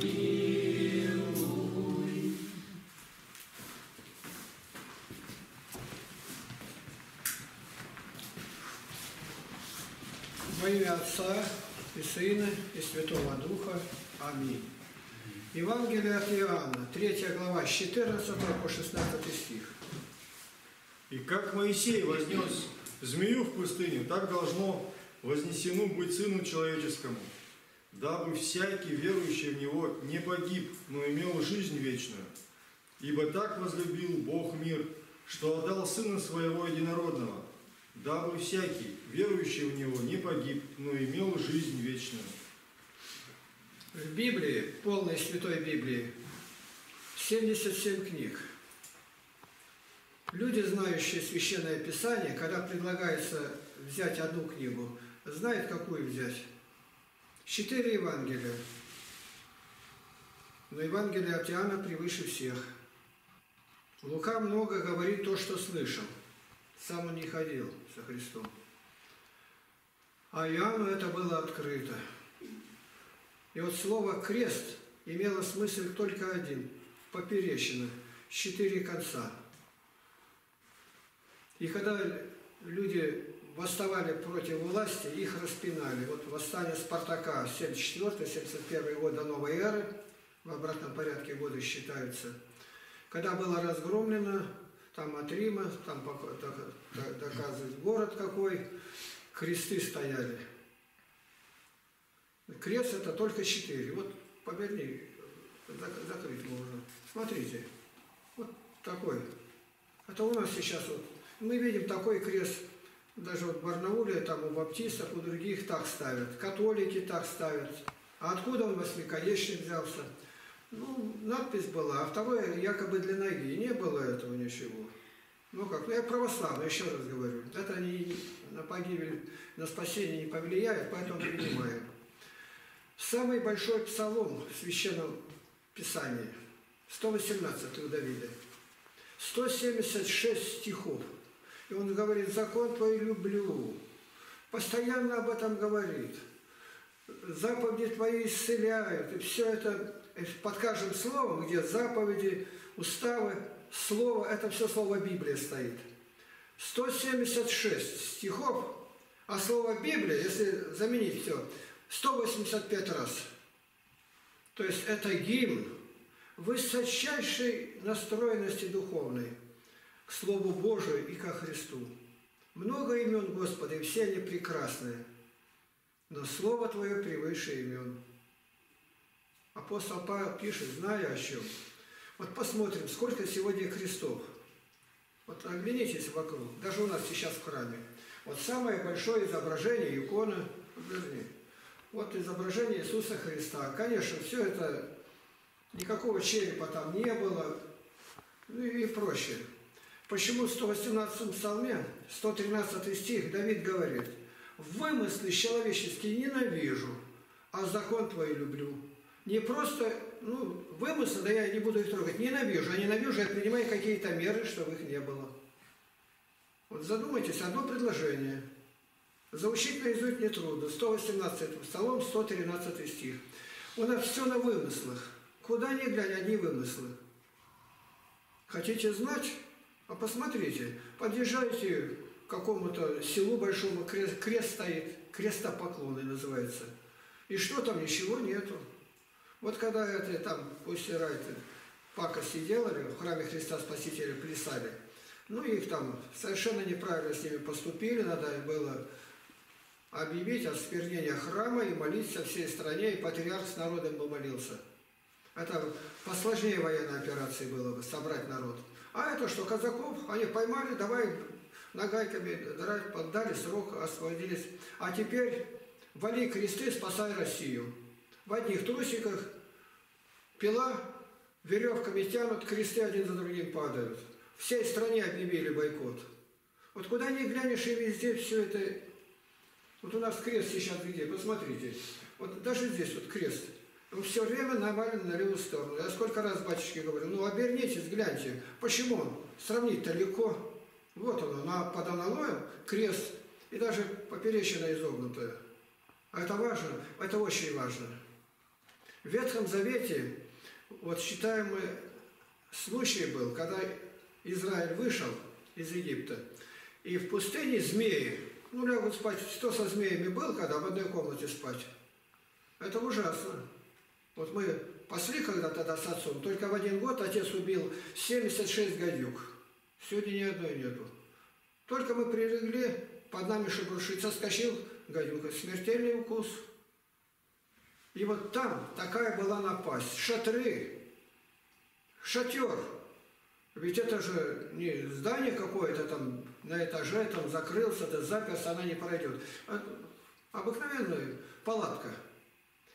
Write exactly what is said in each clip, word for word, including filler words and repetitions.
Во имя Отца и Сына и Святого Духа. Аминь. Евангелие от Иоанна, третья глава, с четырнадцатого по шестнадцатый стих. И как Моисей вознес змею в пустыню, так должно вознесено быть Сыну Человеческому, дабы всякий, верующий в Него, не погиб, но имел жизнь вечную. Ибо так возлюбил Бог мир, что отдал Сына Своего Единородного, дабы всякий, верующий в Него, не погиб, но имел жизнь вечную. В Библии, полной Святой Библии, семьдесят семь книг. Люди, знающие Священное Писание, когда предлагается взять одну книгу, знают, какую взять. Четыре Евангелия. Но Евангелие от Иоанна превыше всех. Лука много говорит то, что слышал. Сам он не ходил со Христом. А Иоанну это было открыто. И вот слово «крест» имело смысл только один – поперечина, четыре конца. И когда люди восставали против власти, их распинали. Вот восстание Спартака семьдесят четвёртый — семьдесят первый год до новой эры, в обратном порядке годы считаются, когда было разгромлено, там от Рима, там доказывает город какой, кресты стояли. Крест — это только четыре. Вот поверни, закрыть можно. Смотрите, вот такой. Это у нас сейчас вот. Мы видим такой крест, даже вот в Барнауле, там у баптистов, у других так ставят. Католики так ставят. А откуда он восьмиконечный взялся? Ну, надпись была, а второе якобы для ноги. Не было этого ничего. Ну как, ну я православный, еще раз говорю. Это они на погибель, на спасение не повлияют, поэтому принимаем. Самый большой псалом в Священном Писании, сто восемнадцатый у Давида, сто семьдесят шесть стихов. И он говорит: «Закон твой люблю», постоянно об этом говорит, «заповеди твои исцеляют», и все это под каждым словом, где заповеди, уставы, слово, это все слово Библия стоит. сто семьдесят шесть стихов, а слово Библия, если заменить все, сто восемьдесят пять раз. То есть это гимн высочайшей настроенности духовной к Слову Божию и ко Христу. Много имен Господа, и все они прекрасные, но Слово Твое превыше имен. Апостол Павел пишет, зная о чем. Вот посмотрим, сколько сегодня крестов. Вот оглянитесь вокруг, даже у нас сейчас в храме. Вот самое большое изображение, икона, вот изображение Иисуса Христа. Конечно, все это, никакого черепа там не было, ну и прочее. Почему в сто восемнадцатом псалме, сто тринадцатый стих, Давид говорит: «Вымыслы человеческие ненавижу, а закон твой люблю». Не просто, ну, вымыслы, да я не буду их трогать, ненавижу, а ненавижу, я принимаю какие-то меры, чтобы их не было. Вот задумайтесь, одно предложение. Заучить наизусть нетрудно. сто восемнадцатый псалом, сто тринадцатый стих. У нас все на вымыслах. Куда ни глянь, одни вымыслы. Хотите знать? А посмотрите. Подъезжайте к какому-то селу большому, крест, крест стоит, крестопоклоны называется. И что там? Ничего нету. Вот когда это там, пусть райты, пакости делали, в храме Христа Спасителя плясали, ну их там совершенно неправильно с ними поступили, надо было объявить осквернение храма и молиться всей стране, и патриарх с народом бы молился. Это посложнее военной операции было бы, собрать народ. А это что, казаков, они поймали, давай нагайками поддали срок, освободились. А теперь вали кресты, спасай Россию. В одних трусиках, пила, веревками тянут, кресты один за другим падают. Всей стране объявили бойкот. Вот куда ни глянешь, и везде все это. Вот у нас крест сейчас где, посмотрите. Вот даже здесь вот крест. Он все время навален на левую сторону. Я сколько раз батюшке говорю, ну обернитесь, гляньте. Почему он? Сравнить-то легко. Вот он, под аналоем крест, и даже поперечина изогнутая. А это важно, это очень важно. В Ветхом Завете, вот считаемый случай был, когда Израиль вышел из Египта, и в пустыне змеи, ну, лягут спать, что со змеями был, когда в одной комнате спать. Это ужасно. Вот мы пасли когда-то да, с отцом, только в один год отец убил семьдесят шесть гадюк. Сегодня ни одной нету. Только мы прилегли, под нами шебуршит, соскочил гадюка, смертельный укус. И вот там такая была напасть. Шатры, шатер. Ведь это же не здание какое-то там на этаже, там закрылся, да заперся, она не пройдет. Обыкновенная палатка.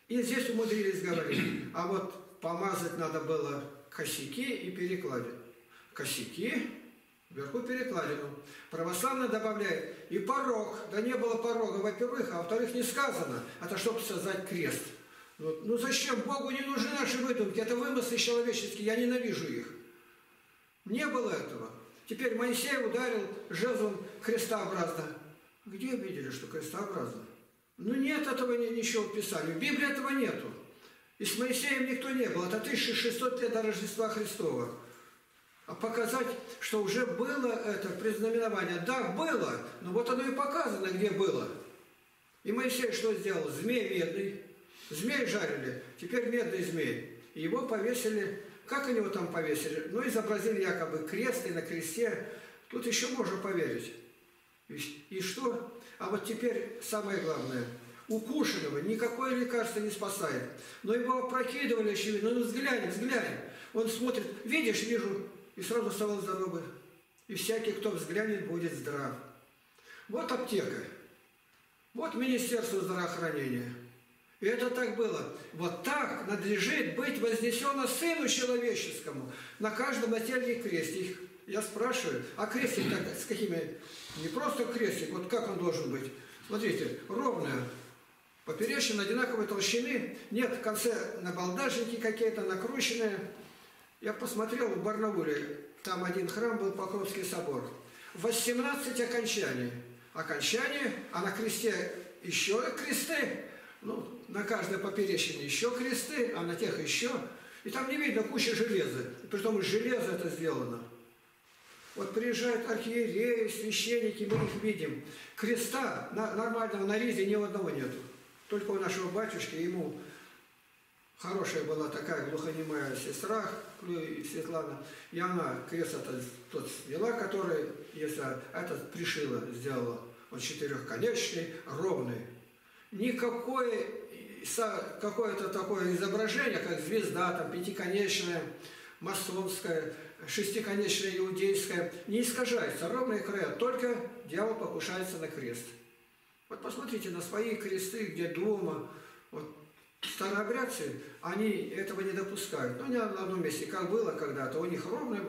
И здесь умудрились говорить, а вот помазать надо было косяки и перекладину. Косяки, вверху перекладину. Православно добавляет, и порог, да не было порога, во-первых, а во-вторых, не сказано, это чтобы создать крест. Ну, ну зачем? Богу не нужны наши выдумки, это вымыслы человеческие, я ненавижу их. Не было этого. Теперь Моисей ударил жезлом крестообразно. Где видели, что крестообразно? Ну нет этого ничего в Писании. В Библии этого нету. И с Моисеем никто не был. Это тысяча шестьсот лет до Рождества Христова. А показать, что уже было это предзнаменование. Да, было, но вот оно и показано, где было. И Моисей что сделал? Змей медный. Змей жарили. Теперь медный змей. И его повесили. Как они его там повесили? Ну, изобразили якобы крест, и на кресте. Тут еще можно поверить. И что? А вот теперь самое главное. Укушенного никакое лекарство не спасает. Но его опрокидывали, очевидно. Ну, взглянь, взглянь. Он смотрит. Видишь, вижу. И сразу стал здоровым. И всякий, кто взглянет, будет здрав. Вот аптека. Вот Министерство здравоохранения. И это так было. Вот так надлежит быть вознесено Сыну Человеческому на каждом нательном кресте. Я спрашиваю, а крестик с какими? Не просто крестик, вот как он должен быть? Смотрите, ровная, поперечина одинаковой толщины, нет в конце набалдашники какие-то накрученные. Я посмотрел в Барнауле, там один храм был, Покровский собор. восемнадцать окончаний. Окончание, а на кресте еще кресты. Ну, на каждой поперечине еще кресты, а на тех еще. И там не видно куча железа. Притом из железа это сделано. Вот приезжают архиереи, священники, мы их видим. Креста на, нормального на ризе ни одного нету. Только у нашего батюшки, ему хорошая была такая глухонемая сестра, Светлана, и она крест этот, тот сняла, который, если этот пришила, сделала. Он четырехконечный, ровный. Никакое какое-то такое изображение, как звезда, там, пятиконечная, масонская, шестиконечная, иудейская, не искажается. Ровные края, только дьявол покушается на крест. Вот посмотрите на свои кресты, где дома. Вот старообрядцы, они этого не допускают. Ну, не на одном месте, как было когда-то. У них ровный,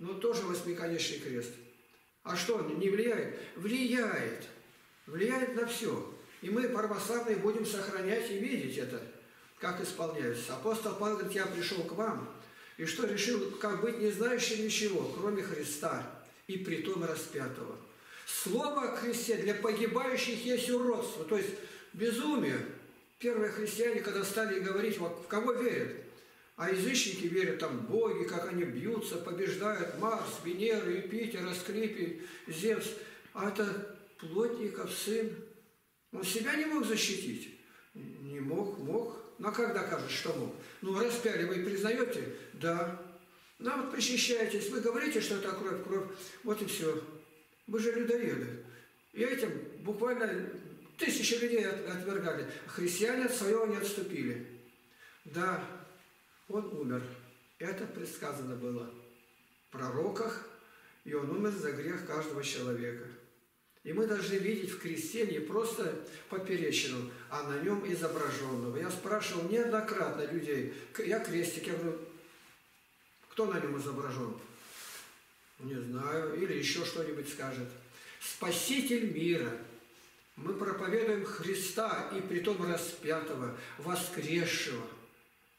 но тоже восьмиконечный крест. А что, не влияет? Влияет. Влияет на все. И мы, православные, будем сохранять и видеть это, как исполняется. Апостол Павел говорит, я пришел к вам, и что решил, как быть не знающим ничего, кроме Христа, и притом распятого. Слово о кресте для погибающих есть уродство, то есть безумие. Первые христиане, когда стали говорить, вот в кого верят, а язычники верят, там, боги, как они бьются, побеждают, Марс, Венера, Юпитер, Асклепий, Зевс, а это плотников сын. Он себя не мог защитить? Не мог, мог. Ну а как докажешь, что мог? Ну распяли вы признаете? Да. Ну а вот причащаетесь, вы говорите, что это кровь, кровь, вот и все. Вы же людоеды. И этим буквально тысячи людей отвергали. Христиане от своего не отступили. Да, он умер. Это предсказано было в пророках, и он умер за грех каждого человека. И мы должны видеть в кресте не просто поперечину, а на нем изображенного. Я спрашивал неоднократно людей, я крестик, я говорю, кто на нем изображен? Не знаю, или еще что-нибудь скажет. Спаситель мира. Мы проповедуем Христа, и притом распятого, воскресшего.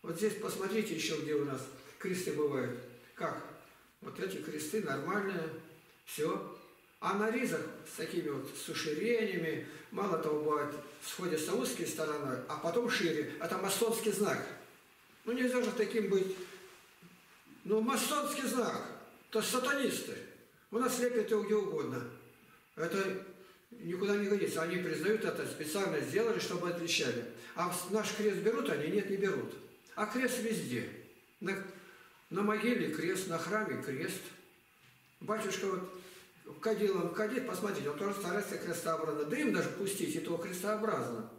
Вот здесь посмотрите еще, где у нас кресты бывают. Как? Вот эти кресты нормальные, все. А на ризах с такими вот с уширениями, мало того, бывает, сходятся узкие стороны, а потом шире. А там масонский знак. Ну нельзя же таким быть. Но масонский знак, то сатанисты. У нас лепят его где угодно. Это никуда не годится. Они признают это, специально сделали, чтобы отличали. А наш крест берут они? Нет, не берут. А крест везде. На, на могиле крест, на храме крест. Батюшка вот кадилом кадит, посмотрите, он тоже старается крестообразно. Да им даже пустить, и то крестообразно.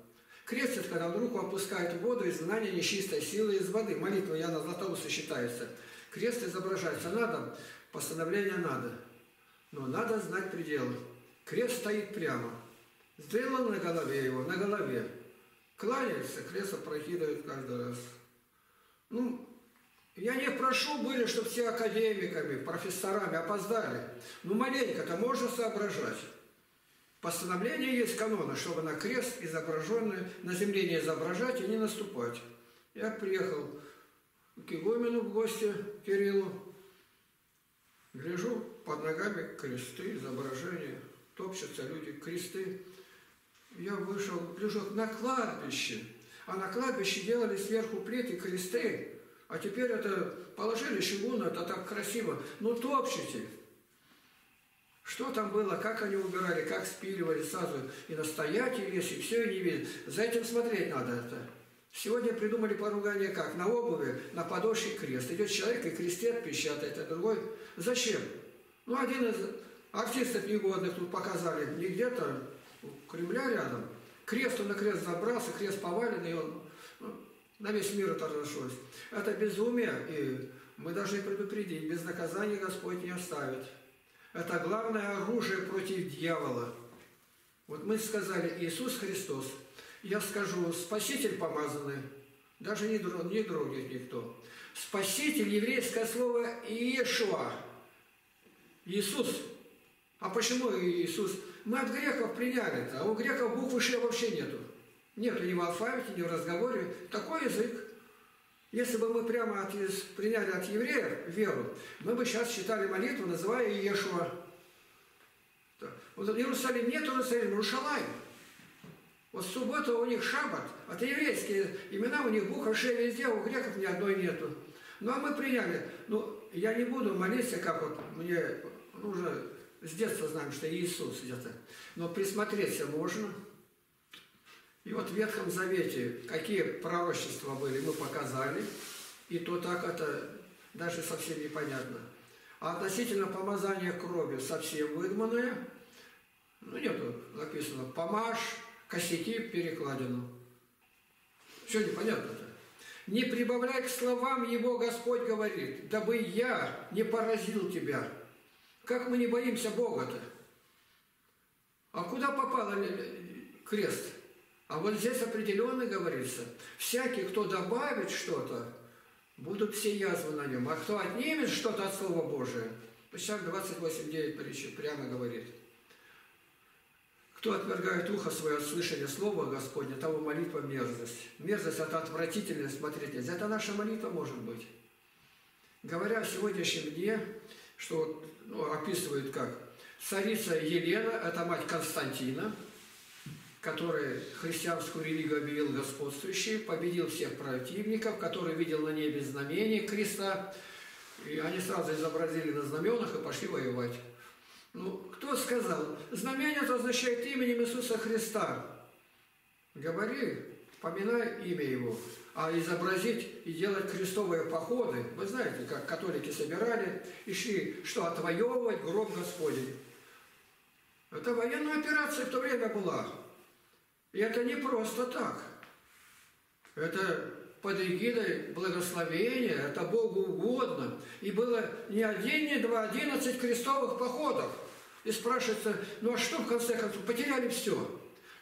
Крест – это когда он руку опускает в воду, и знание нечистой силы из воды. Молитва Иоанна Златоуста считается. Крест изображается. Надо, постановление надо. Но надо знать пределы. Крест стоит прямо. Сделан на голове его, на голове. Кланяется, крест опрокидывает каждый раз. Ну, я не прошу были, чтобы все академиками, профессорами опоздали. Ну, маленько-то можно соображать. Постановление есть канона, чтобы на крест изображенный, на земле не изображать и не наступать. Я приехал к игумену в гости, Кириллу. Гляжу, под ногами кресты, изображения. Топчутся люди, кресты. Я вышел, гляжу, на кладбище. А на кладбище делали сверху плеты, кресты. А теперь это положили чугун, это так красиво. Ну топчите. Что там было, как они убирали, как спиливали сразу. И настоятель есть, и все, и не видят. За этим смотреть надо это. Сегодня придумали поругание как? На обуви, на подошве крест. Идет человек и кресты отпечатает, а другой. Зачем? Ну один из артистов негодных тут показали, не где-то, у Кремля рядом. Крест он на крест забрался, крест поваленный, и он... На весь мир это разошлось. Это безумие, и мы должны предупредить, без наказания Господь не оставит. Это главное оружие против дьявола. Вот мы сказали, Иисус Христос, я скажу, Спаситель помазанный, даже не дрогнет никто. Спаситель, еврейское слово Иешуа, Иисус. А почему Иисус? Мы от греков приняли, а у греков буквы Ш вообще нету. Нет, ни в алфавите, ни в разговоре. Такой язык. Если бы мы прямо от, приняли от евреев веру, мы бы сейчас читали молитву, называя Иешуа. Вот в Иерусалиме нет Иерусалима, Иерушалай. Вот в субботу у них шаббат. Это еврейские имена, у них буква Ш везде, у греков ни одной нету. Ну а мы приняли. Ну, я не буду молиться, как вот мне нужно, с детства знаем, что Иисус где-то. Но присмотреться можно. И вот в Ветхом Завете какие пророчества были, мы показали, и то так это даже совсем непонятно. А относительно помазания крови совсем выдуманное, ну нету, написано «помажь косяки перекладину». Все непонятно-то. «Не прибавляй к словам его, Господь говорит, дабы я не поразил тебя». Как мы не боимся Бога-то? А куда попал крест? А вот здесь определенно говорится, всякий, кто добавит что-то, будут все язвы на нем. А кто отнимет что-то от Слова Божия, Псалом двадцать восемь девять притчи прямо говорит. Кто отвергает ухо свое от слышания Слова Господня, того молитва мерзость. Мерзость – это отвратительное смотреть. Это наша молитва может быть. Говоря в сегодняшнем дне, что ну, описывают как царица Елена, это мать Константина, который христианскую религию объявил господствующей, победил всех противников, который видел на небе знамение креста, и они сразу изобразили на знаменах и пошли воевать. Ну, кто сказал? Знамение это означает именем Иисуса Христа. Говори, поминай имя Его, а изобразить и делать крестовые походы, вы знаете, как католики собирали, и шли, что отвоевывать гроб Господень. Это военная операция в то время была. И это не просто так. Это под эгидой благословения, это Богу угодно. И было не один, не два, одиннадцать крестовых походов. И спрашивается, ну а что в конце концов? Потеряли все.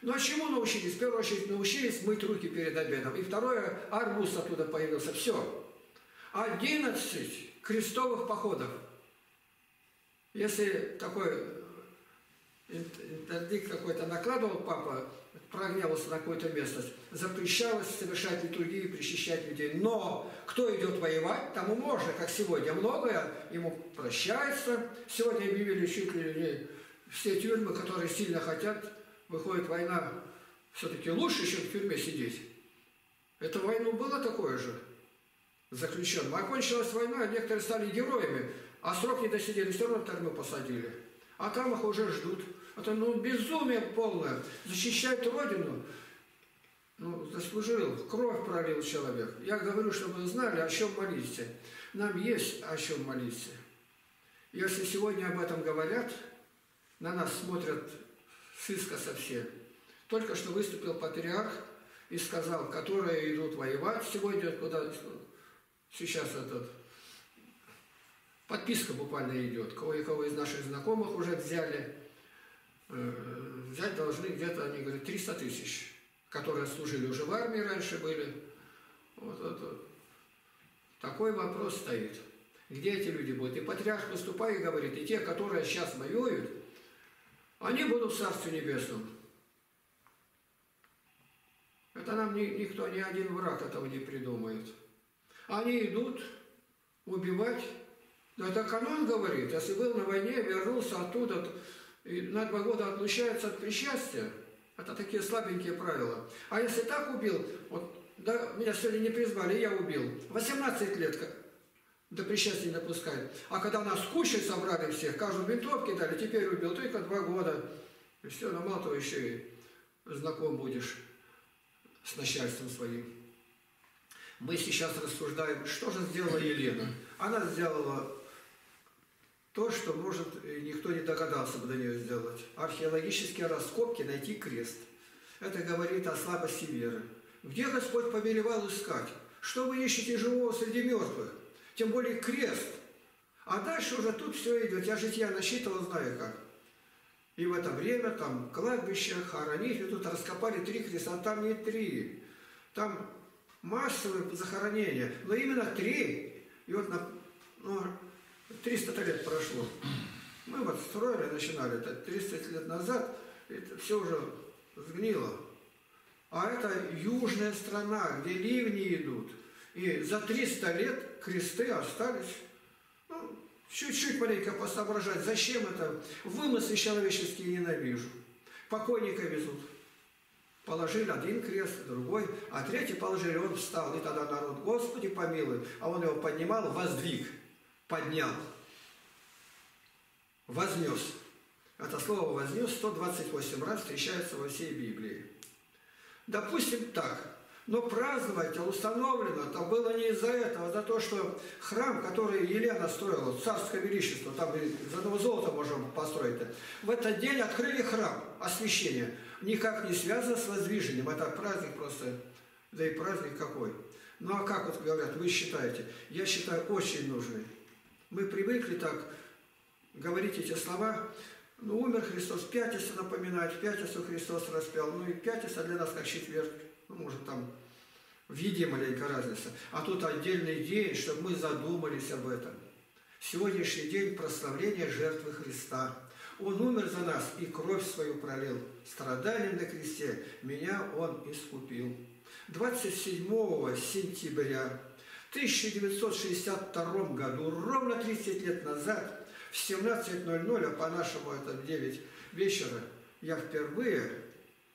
Ну а чему научились? В первую очередь научились мыть руки перед обедом. И второе, арбуз оттуда появился. Все. одиннадцать крестовых походов. Если такой интердикт какой-то накладывал папа, прогневался на какую-то местность, запрещалось совершать литургию и причащать людей. Но кто идет воевать, тому можно, как сегодня. Многое ему прощается. Сегодня объявили чуть ли не все тюрьмы, которые сильно хотят. Выходит война, все-таки лучше, чем в тюрьме сидеть. Это войну было такое же. заключенным. Окончилась война, а некоторые стали героями, а срок не досидели, все равно в тюрьму посадили. А там их уже ждут. Это ну, безумие полное. Защищать Родину. Ну, заслужил, кровь пролил человек. Я говорю, чтобы вы знали, о чем молиться. Нам есть о чем молиться. Если сегодня об этом говорят, на нас смотрят сыскоса все. Только что выступил патриарх и сказал, которые идут воевать сегодня, куда сейчас этот... Подписка буквально идет. Кого-кого из наших знакомых уже взяли. Взять должны где-то, они говорят, триста тысяч. Которые служили уже в армии раньше были. Вот это. Такой вопрос стоит. Где эти люди будут? И патриарх выступает и говорит, и те, которые сейчас воюют, они будут в Царстве Небесном. Это нам ни, никто, ни один враг этого не придумает. Они идут убивать. Но это канон говорит, если был на войне, вернулся оттуда, и на два года отлучается от причастия. Это такие слабенькие правила. А если так убил, вот, да, меня сегодня не призвали, я убил. восемнадцать лет как, до причастия не допускают. А когда нас кучей собрали всех, каждую винтовки дали, теперь убил, только два года. И все, ну мало того, еще и знаком будешь с начальством своим. Мы сейчас рассуждаем, что же сделала Елена. Она сделала то, что, может, никто не догадался бы до нее сделать. Археологические раскопки, найти крест. Это говорит о слабости веры. Где Господь повелевал искать? Что вы ищете живого среди мертвых? Тем более крест. А дальше уже тут все идет. Я житья насчитывал, знаю как. И в это время там кладбище, хоронить. И тут раскопали три креста, а там не три. Там массовые захоронения. Но именно три. И вот на... Ну, триста лет прошло. Мы вот строили, начинали это тридцать лет назад, это все уже сгнило. А это южная страна, где ливни идут. И за триста лет кресты остались. Ну, чуть-чуть маленько посоображать, зачем это? Вымыслы человеческие ненавижу. Покойника везут. Положили один крест, другой, а третий положили, он встал. И тогда народ, Господи помилуй, а он его поднимал, воздвиг. Поднял, вознес. Это слово вознес сто двадцать восемь раз встречается во всей Библии. Допустим так, но праздновать установлено, это было не из-за этого, а за то, что храм, который Елена строила, царское величество, там из одного золота можем построить, в этот день открыли храм, освящение. Никак не связано с воздвижением, это праздник просто, да и праздник какой. Ну а как вот говорят, вы считаете? Я считаю очень нужный. Мы привыкли так говорить эти слова. Ну, умер Христос, пятница напоминает, в пятницу Христос распял. Ну, и пятница для нас как четверг. Ну, может, там в еде маленькая разница. А тут отдельный день, чтобы мы задумались об этом. Сегодняшний день прославления жертвы Христа. Он умер за нас и кровь свою пролил. Страданием на кресте меня Он искупил. двадцать седьмого сентября тысяча девятьсот шестьдесят второго году, ровно тридцать лет назад, в семнадцать ноль ноль, а по-нашему это девять вечера, я впервые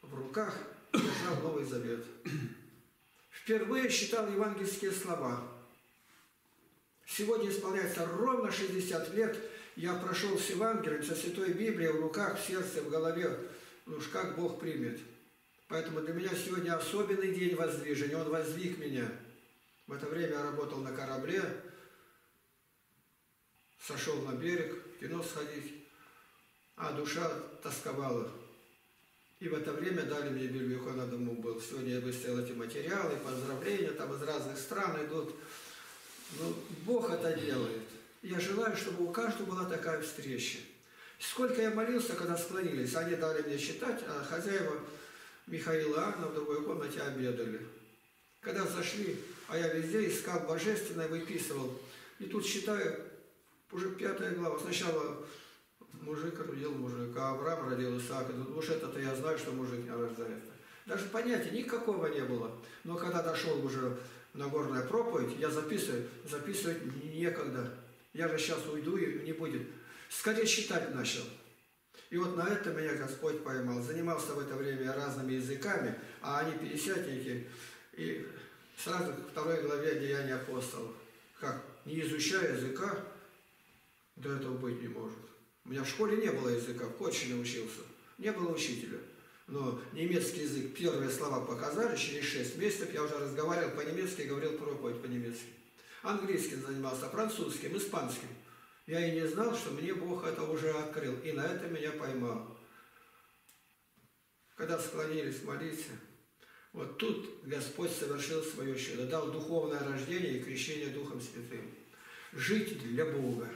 в руках держал Новый Завет. Впервые читал евангельские слова. Сегодня исполняется ровно шестьдесят лет, я прошел с Евангелием, со Святой Библией в руках, в сердце, в голове, ну уж как Бог примет. Поэтому для меня сегодня особенный день воздвижения. Он воздвиг меня. В это время я работал на корабле, сошел на берег, в кино сходить, а душа тосковала. И в это время дали мне Библию, когда дома был. Сегодня я выставил эти материалы, поздравления, там из разных стран идут. Но Бог это делает. Я желаю, чтобы у каждого была такая встреча. Сколько я молился, когда склонились. Они дали мне читать, а хозяева... Михаил и Анна в другой комнате обедали. Когда зашли, а я везде искал божественное, выписывал. И тут считаю, уже пятая глава. Сначала мужик родил мужика, Авраам родил Исаака. Уж это-то я знаю, что мужик не рождается. Даже понятия никакого не было. Но когда дошел уже Нагорная проповедь, я записываю, записывать некогда. Я же сейчас уйду и не будет. Скорее считать начал. И вот на это меня Господь поймал. Занимался в это время разными языками, а они пятидесятники и сразу к второй главе Деяния Апостолов. Как? Не изучая языка, до этого быть не может. У меня в школе не было языка, в Кочине учился. Не было учителя. Но немецкий язык, первые слова показали, через шесть месяцев я уже разговаривал по-немецки и говорил проповедь по-немецки. Английским занимался, французским, испанским. Я и не знал, что мне Бог это уже открыл. И на это меня поймал. Когда склонились молиться, вот тут Господь совершил свое чудо. Дал духовное рождение и крещение Духом Святым. Жить для Бога.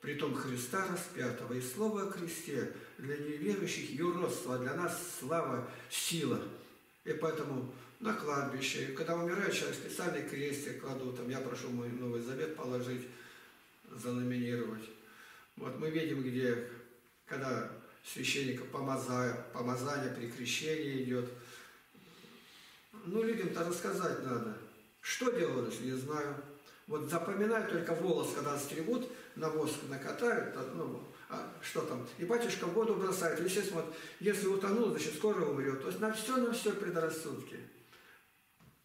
Притом Христа распятого. И слово о кресте для неверующих юродство, а для нас слава, сила. И поэтому на кладбище, когда умирает человек, специальный крестик кладут. Там я прошу мой Новый Завет положить, заламинировать. Вот мы видим, где, когда священника помазание, помазание при крещении идет. Ну, людям-то рассказать надо. Что делалось, не знаю. Вот запоминают только волос, когда стригут, на воск накатают, ну, а что там, и батюшка в воду бросает. Естественно, вот, если утонул, значит, скоро умрет. То есть на все, на все предрассудки.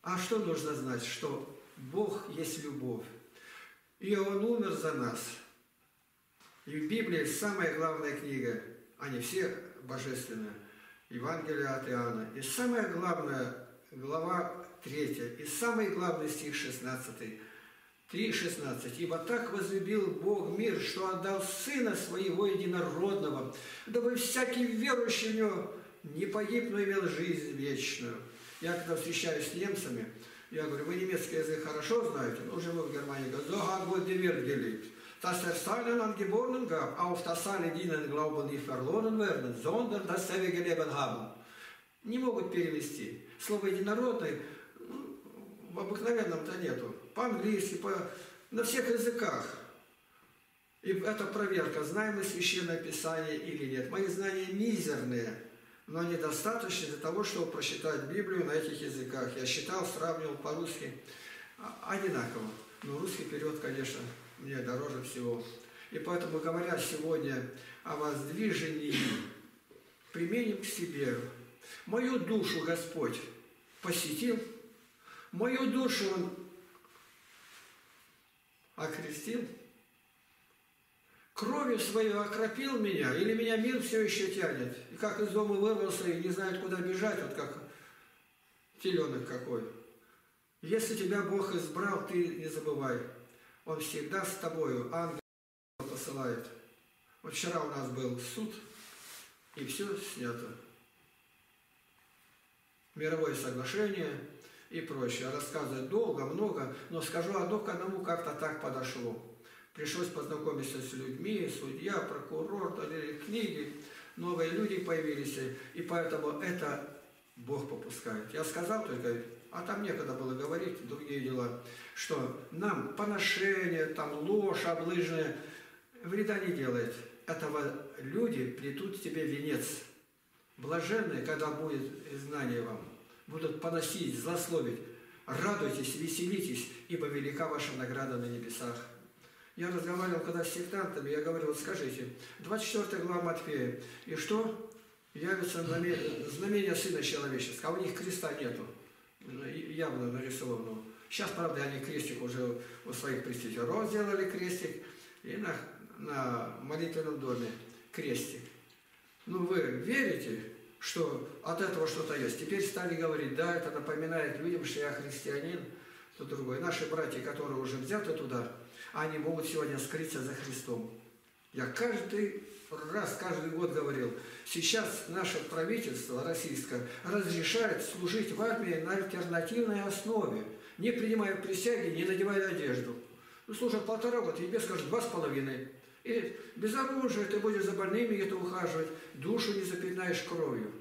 А что нужно знать? Что Бог есть любовь. И Он умер за нас. И в Библии самая главная книга, они все божественные, Евангелие от Иоанна. И самая главная глава третья, и самый главный стих шестнадцатый, три шестнадцать. «Ибо так возлюбил Бог мир, что отдал Сына Своего Единородного, дабы всякий верующий в Него не погиб, но имел жизнь вечную». Я когда встречаюсь с немцами, я говорю, вы немецкий язык хорошо знаете, но уже мы в Германии говорим, «Зога год девер гелит». «Das er seinen angeborenen gab, auf das alle dienen glauben nicht verloren werden, sondern das ewige Leben haben». Не могут перевести. Слово «единородный» в обыкновенном-то нету. По-английски, по... на всех языках. И это проверка, знаем мы Священное Писание или нет. Мои знания мизерные, но они достаточны для того, чтобы прочитать Библию на этих языках. Я считал, сравнивал по-русски одинаково. Но русский перевод, конечно, мне дороже всего. И поэтому, говоря сегодня о воздвижении, применим к себе. Мою душу Господь посетил, мою душу Он окрестил, кровью свою окропил меня, или меня мир все еще тянет. И как из дома вырвался и не знает, куда бежать, вот как теленок какой. Если тебя Бог избрал, ты не забывай. Он всегда с тобою, ангел посылает. Вот вчера у нас был суд, и все снято. Мировое соглашение и прочее. Рассказываю долго, много, но скажу одно к одному, как-то так подошло. Пришлось познакомиться с людьми, судья, прокурор, книги, новые люди появились, и поэтому это Бог попускает. Я сказал только... А там некогда было говорить, другие дела, что нам поношение, там ложь облыжная вреда не делает. Этого люди плетут тебе венец. Блаженные, когда будет знание вам, будут поносить, злословить. Радуйтесь, веселитесь, ибо велика ваша награда на небесах. Я разговаривал когда с сектантами, я говорил, вот скажите, двадцать четвёртая глава Матфея, и что? Явится знамение, знамение Сына Человеческого, а у них креста нету. Явно нарисовано. Сейчас, правда, они крестик уже у своих пресвитеров сделали крестик, и на, на молитвенном доме крестик. Ну, вы верите, что от этого что-то есть? Теперь стали говорить, да, это напоминает людям, что я христианин, то другое. Наши братья, которые уже взяты туда, они могут сегодня скрыться за Христом. Я каждый раз, каждый год говорил, сейчас наше правительство российское разрешает служить в армии на альтернативной основе, не принимая присяги, не надевая одежду. Ну, служат полтора года, тебе скажут два с половиной. И без оружия ты будешь за больными где-то ухаживать, душу не запятнаешь кровью.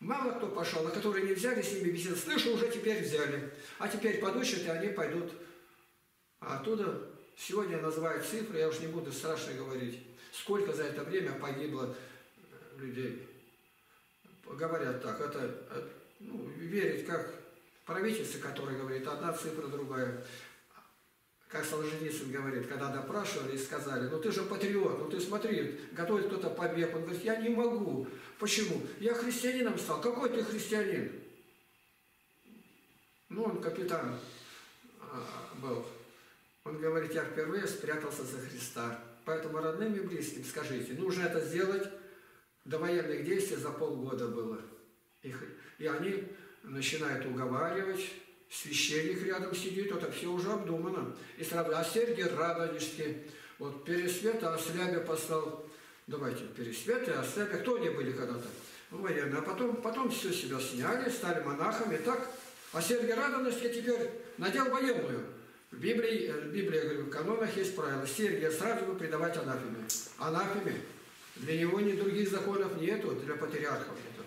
Мало кто пошел, а которые не взяли, с ними беседу, слышу, уже теперь взяли. А теперь подучат, и они пойдут. А оттуда... Сегодня я называю цифры, я уж не буду страшно говорить, сколько за это время погибло людей. Говорят так, это, ну, верить как правительство, которое говорит, одна цифра, другая. Как Солженицын говорит, когда допрашивали и сказали, ну ты же патриот, ну ты смотри, готовит кто-то побег. Он говорит, я не могу. Почему? Я христианином стал. Какой ты христианин? ну, он капитан был, он говорит: я впервые спрятался за Христа. Поэтому родным и близким скажите, нужно это сделать, до военных действий за полгода было. Их, и они начинают уговаривать, священник рядом сидит, это все уже обдумано. И сразу: а Сергий Радонежский, вот Пересвет, а Ослябя послал. Давайте, Пересвет и Ослябя, кто они были когда-то? Ну, военные. А потом, потом все себя сняли, стали монахами, так. А Сергий Радонежский теперь надел военную. В Библии, в Библии, я говорю, в канонах есть правило: Сергия сразу бы предавать анафеме. Анафеме. Для него ни других законов нету, для патриархов нету.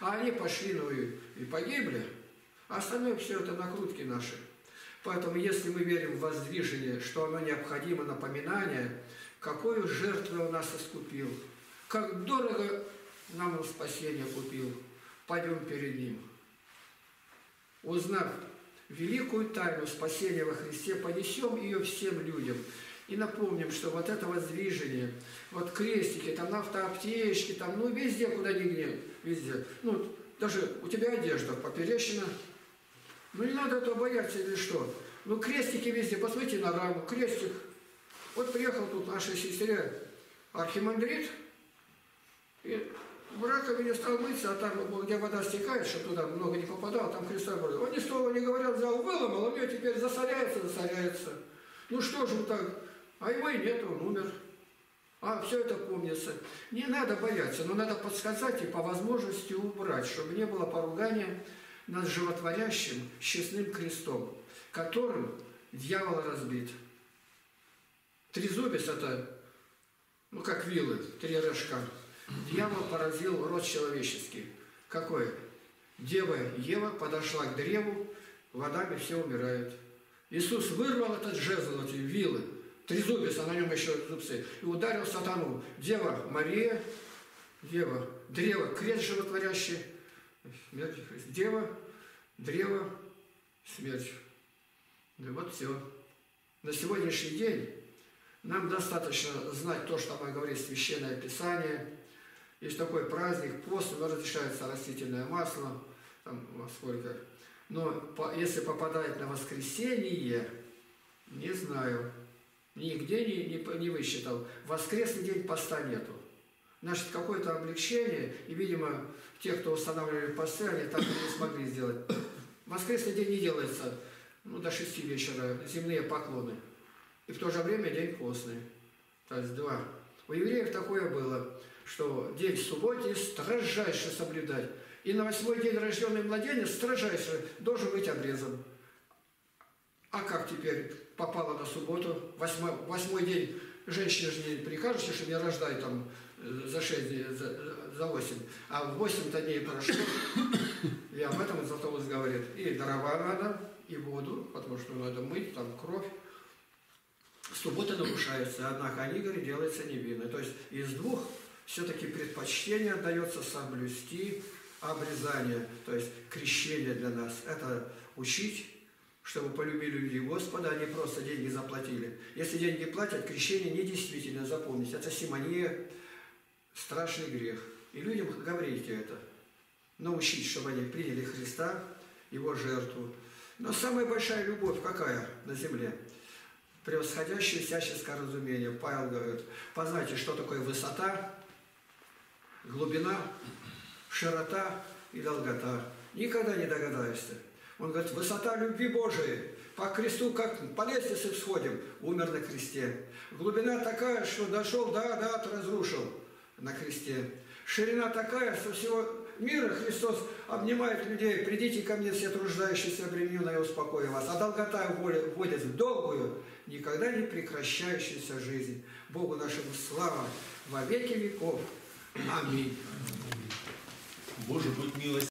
А они пошли, ну и, и погибли. А остальное все это накрутки наши. Поэтому, если мы верим в воздвижение, что оно необходимо, напоминание, какую жертву он нас искупил, как дорого нам он спасение купил, пойдем перед ним. Узнав великую тайну спасения во Христе, понесем ее всем людям. И напомним, что вот это воздвижение, вот крестики, там на автоаптечке, там, ну, везде, куда ни гнев, везде. Ну, даже у тебя одежда поперечина. Ну, не надо этого бояться или что. Ну, крестики везде, посмотрите на раму, крестик. Вот приехал тут наша сестра архимандрит, и в раковине стал мыться, а там, где вода стекает, чтобы туда много не попадало, там Христа говорит. Он ни слова не говорил, взял, выломал, у него теперь засоряется, засоряется. Ну что же так? А его и нет, он умер. А, все это помнится. Не надо бояться, но надо подсказать и по возможности убрать, чтобы не было поругания над животворящим честным крестом, которым дьявол разбит. Трезубец — это, ну, как вилы, три рожка. Дьявол поразил род человеческий. Какой? Дева Ева подошла к древу, водами все умирают. Иисус вырвал этот жезл, эти вилы, трезубец, а на нем еще зубцы, и ударил сатану. Дева Мария, Ева, древо, крест животворящий, смерть, дева, древо, смерть. И вот все. На сегодняшний день нам достаточно знать то, что нам говорит Священное Писание. Есть такой праздник, пост, но разрешается растительное масло, там во сколько. Но если попадает на воскресенье, не знаю, нигде не, не, не высчитал. Воскресный день поста нету. Значит, какое-то облегчение, и, видимо, те, кто устанавливали посты, они так и не смогли сделать. Воскресный день не делается, ну, до шести вечера, земные поклоны. И в то же время день постный. То есть два. У евреев такое было, что день в субботе строжайше соблюдать. И на восьмой день рожденный младенец строжайше должен быть обрезан. А как теперь попало на субботу? Восьмой, восьмой день женщине же не прикажете, что я рождаю там за шесть дней, за, за восемь. А в восемь-то дней прошло. И об этом Златоуст говорит. И дрова надо, и воду, потому что надо мыть, там кровь. Суббота нарушается, однако Анигарь делается невинной. То есть из двух все-таки предпочтение отдается соблюсти обрезание, то есть крещение для нас. Это учить, чтобы полюбили люди Господа, они просто деньги заплатили. Если деньги платят, крещение недействительно, запомните. Это симония, страшный грех. И людям говорите это. Научить, чтобы они приняли Христа, Его жертву. Но самая большая любовь какая на земле? Превосходящее всяческое разумение. Павел говорит: познайте, что такое высота, глубина, широта и долгота. Никогда не догадаешься. Он говорит: высота любви Божией, по кресту, как по лестнице всходим, умер на кресте. Глубина такая, что дошел до ада, разрушил на кресте. Ширина такая, что всего мира Христос обнимает людей: придите ко мне все труждающиеся, обремененные, я успокою вас. А долгота вводит в долгую, никогда не прекращающуюся жизнь. Богу нашему слава во веки веков. Аминь. Боже, будь милостив.